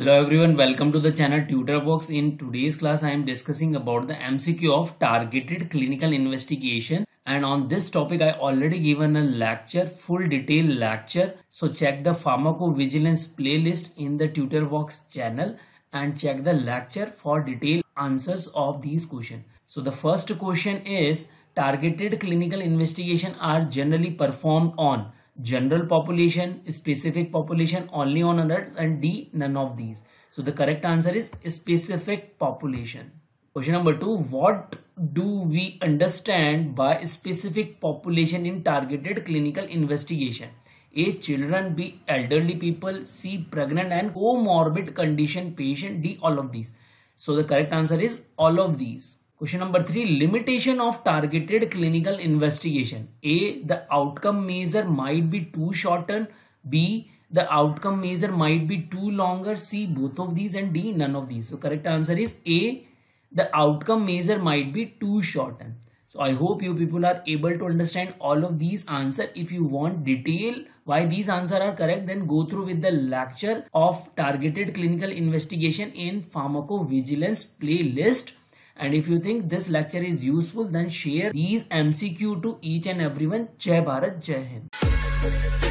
Hello everyone, welcome to the channel Tutor Box. In today's class I am discussing about the MCQ of targeted clinical investigation, and on this topic I already given a lecture, full detail lecture. So check the Pharmacovigilance playlist in the Tutor Box channel and check the lecture for detailed answers of these questions. So the first question is, targeted clinical investigation are generally performed on general population, specific population, only on adults, and D, none of these. So the correct answer is specific population. Question number 2, what do we understand by specific population in targeted clinical investigation? A, children, B, elderly people, C, pregnant and comorbid condition patient, D, all of these. So the correct answer is all of these. Question number 3, limitation of targeted clinical investigation. A, the outcome measure might be too shortened. B, the outcome measure might be too longer. C, both of these, and D, none of these. So correct answer is A, the outcome measure might be too shortened. So I hope you people are able to understand all of these answers. If you want detail why these answers are correct, then go through with the lecture of targeted clinical investigation in Pharmacovigilance playlist. And if you think this lecture is useful, then share these MCQ to each and everyone. Jai Bharat, Jai Hind.